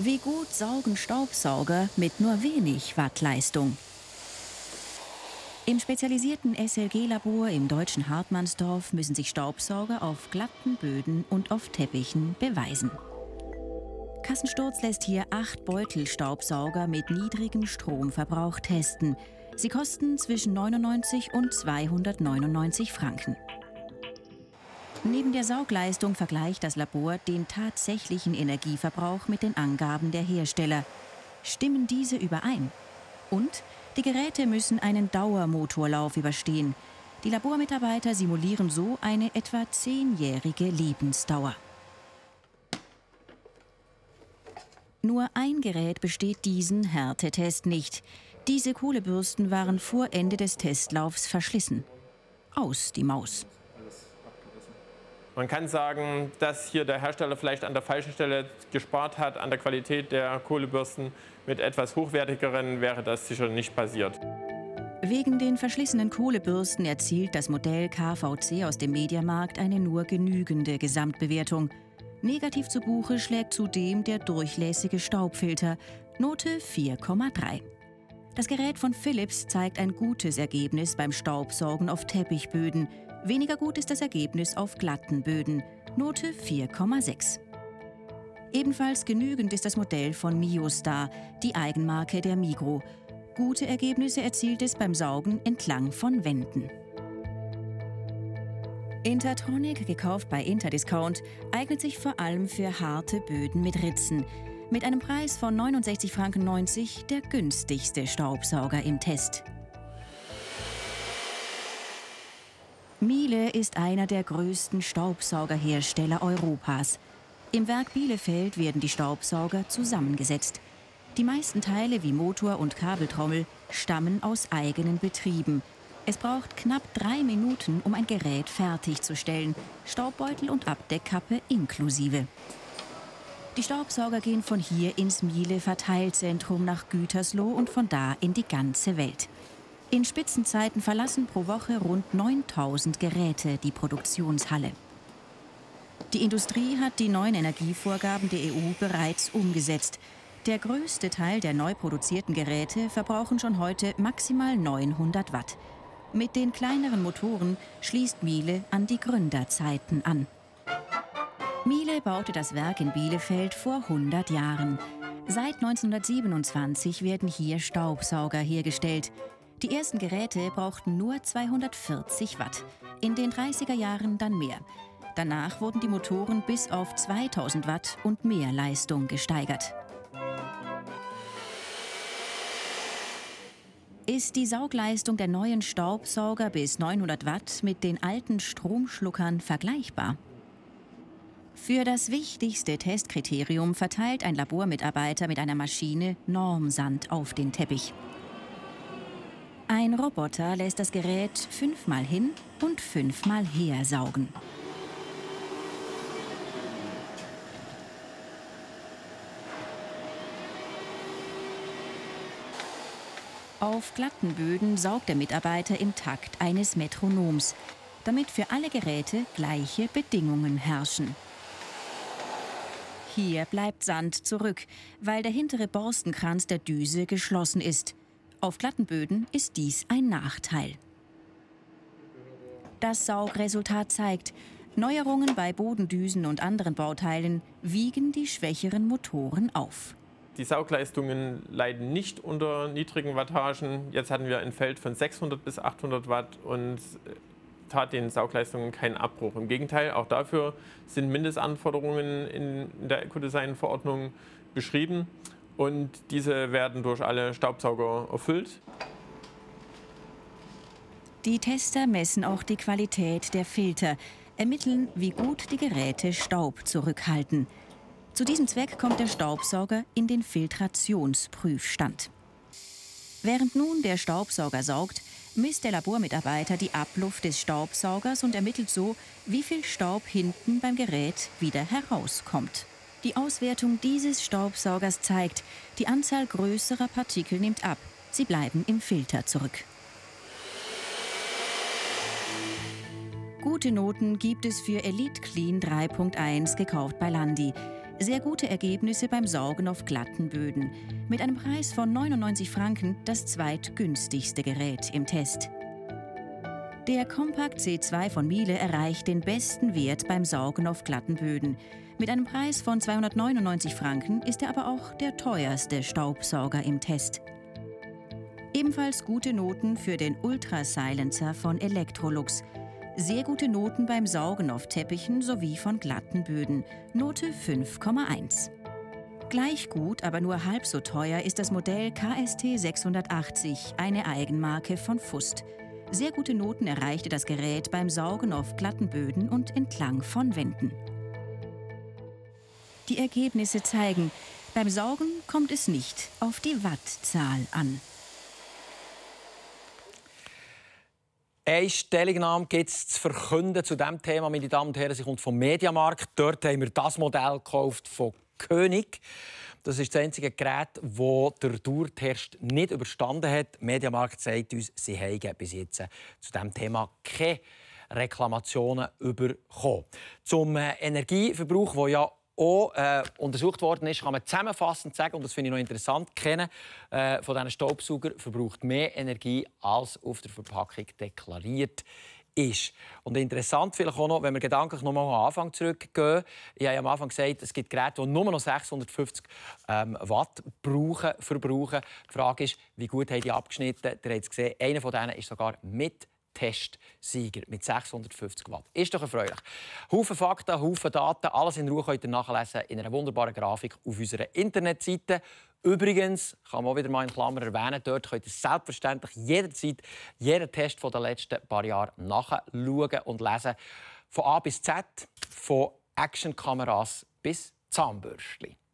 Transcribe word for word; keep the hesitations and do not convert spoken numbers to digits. Wie gut saugen Staubsauger mit nur wenig Watt Leistung? Im spezialisierten S L G-Labor im deutschen Hartmannsdorf müssen sich Staubsauger auf glatten Böden und auf Teppichen beweisen. Kassensturz lässt hier acht Beutelstaubsauger mit niedrigem Stromverbrauch testen. Sie kosten zwischen neunundneunzig und zweihundertneunundneunzig Franken. Neben der Saugleistung vergleicht das Labor den tatsächlichen Energieverbrauch mit den Angaben der Hersteller. Stimmen diese überein? Und die Geräte müssen einen Dauermotorlauf überstehen. Die Labormitarbeiter simulieren so eine etwa zehnjährige Lebensdauer. Nur ein Gerät besteht diesen Härtetest nicht. Diese Kohlebürsten waren vor Ende des Testlaufs verschlissen. Aus die Maus. Man kann sagen, dass hier der Hersteller vielleicht an der falschen Stelle gespart hat. An der Qualität der Kohlebürsten mit etwas hochwertigeren wäre das sicher nicht passiert. Wegen den verschlissenen Kohlebürsten erzielt das Modell K V C aus dem Mediamarkt eine nur genügende Gesamtbewertung. Negativ zu Buche schlägt zudem der durchlässige Staubfilter, Note vier Komma drei. Das Gerät von Philips zeigt ein gutes Ergebnis beim Staubsaugen auf Teppichböden. Weniger gut ist das Ergebnis auf glatten Böden, Note vier Komma sechs. Ebenfalls genügend ist das Modell von Miele, die Eigenmarke der Migros. Gute Ergebnisse erzielt es beim Saugen entlang von Wänden. Intertronic, gekauft bei Interdiscount, eignet sich vor allem für harte Böden mit Ritzen. Mit einem Preis von neunundsechzig Komma neunzig Franken der günstigste Staubsauger im Test. Miele ist einer der größten Staubsaugerhersteller Europas. Im Werk Bielefeld werden die Staubsauger zusammengesetzt. Die meisten Teile wie Motor und Kabeltrommel stammen aus eigenen Betrieben. Es braucht knapp drei Minuten, um ein Gerät fertigzustellen, Staubbeutel und Abdeckkappe inklusive. Die Staubsauger gehen von hier ins Miele-Verteilzentrum nach Gütersloh und von da in die ganze Welt. In Spitzenzeiten verlassen pro Woche rund neuntausend Geräte die Produktionshalle. Die Industrie hat die neuen Energievorgaben der E U bereits umgesetzt. Der größte Teil der neu produzierten Geräte verbrauchen schon heute maximal neunhundert Watt. Mit den kleineren Motoren schließt Miele an die Gründerzeiten an. Miele baute das Werk in Bielefeld vor hundert Jahren. Seit neunzehnhundertsiebenundzwanzig werden hier Staubsauger hergestellt. Die ersten Geräte brauchten nur zweihundertvierzig Watt, in den dreißiger Jahren dann mehr. Danach wurden die Motoren bis auf zweitausend Watt und mehr Leistung gesteigert. Ist die Saugleistung der neuen Staubsauger bis neunhundert Watt mit den alten Stromschluckern vergleichbar? Für das wichtigste Testkriterium verteilt ein Labormitarbeiter mit einer Maschine Normsand auf den Teppich. Ein Roboter lässt das Gerät fünfmal hin und fünfmal her saugen. Auf glatten Böden saugt der Mitarbeiter im Takt eines Metronoms, damit für alle Geräte gleiche Bedingungen herrschen. Hier bleibt Sand zurück, weil der hintere Borstenkranz der Düse geschlossen ist. Auf glatten Böden ist dies ein Nachteil. Das Saugresultat zeigt, Neuerungen bei Bodendüsen und anderen Bauteilen wiegen die schwächeren Motoren auf. Die Saugleistungen leiden nicht unter niedrigen Wattagen. Jetzt hatten wir ein Feld von sechshundert bis achthundert Watt und tat den Saugleistungen keinen Abbruch. Im Gegenteil, auch dafür sind Mindestanforderungen in der Ökodesign-Verordnung beschrieben. Und diese werden durch alle Staubsauger erfüllt. Die Tester messen auch die Qualität der Filter, ermitteln, wie gut die Geräte Staub zurückhalten. Zu diesem Zweck kommt der Staubsauger in den Filtrationsprüfstand. Während nun der Staubsauger saugt, misst der Labormitarbeiter die Abluft des Staubsaugers und ermittelt so, wie viel Staub hinten beim Gerät wieder herauskommt. Die Auswertung dieses Staubsaugers zeigt, die Anzahl größerer Partikel nimmt ab. Sie bleiben im Filter zurück. Gute Noten gibt es für Elite Clean drei Punkt eins, gekauft bei Landi. sehr gute Ergebnisse beim Saugen auf glatten Böden. Mit einem Preis von neunundneunzig Franken das zweitgünstigste Gerät im Test. Der Compact C zwei von Miele erreicht den besten Wert beim Saugen auf glatten Böden. Mit einem Preis von zweihundertneunundneunzig Franken ist er aber auch der teuerste Staubsauger im Test. Ebenfalls gute Noten für den Ultra-Silencer von Electrolux. Sehr gute Noten beim Saugen auf Teppichen sowie von glatten Böden. Note fünf Komma eins. Gleich gut, aber nur halb so teuer ist das Modell K S T sechshundertachtzig, eine Eigenmarke von Fust. Sehr gute Noten erreichte das Gerät beim Saugen auf glatten Böden und entlang von Wänden. Die Ergebnisse zeigen, beim Saugen kommt es nicht auf die Wattzahl an. Eine Stellungnahme gibt es zu verkünden zu diesem Thema, meine Damen und Herren. Sie kommt vom Mediamarkt. Dort haben wir das Modell gekauft von König. Das ist das einzige Gerät, das der Dauertest nicht überstanden hat. Mediamarkt sagt uns, sie haben bis jetzt zu diesem Thema keine Reklamationen bekommen. Zum Energieverbrauch, der ja auch äh, untersucht worden ist, kann man zusammenfassend sagen, und das finde ich noch interessant, kennen, äh, von diesen Staubsauger verbraucht mehr Energie, als auf der Verpackung deklariert ist. Und interessant vielleicht auch noch, wenn wir gedanklich noch mal an den Anfang zurückgehen. Ich habe am Anfang gesagt, es gibt Geräte, die nur noch sechshundertfünfzig ähm, Watt brauchen, verbrauchen. Die Frage ist, wie gut haben die abgeschnitten? Ihr habt es gesehen, einer von denen ist sogar mit Testsieger mit sechshundertfünfzig Watt. Ist doch erfreulich. Haufen Fakten, Haufen Daten, alles in Ruhe könnt ihr nachlesen in einer wunderbaren Grafik auf unserer Internetseite. Übrigens, kann man auch wieder mal in Klammern erwähnen, dort könnt ihr selbstverständlich jederzeit jeden Test der letzten paar Jahre nachschauen und lesen. Von A bis Z, von Actionkameras bis Zahnbürstchen.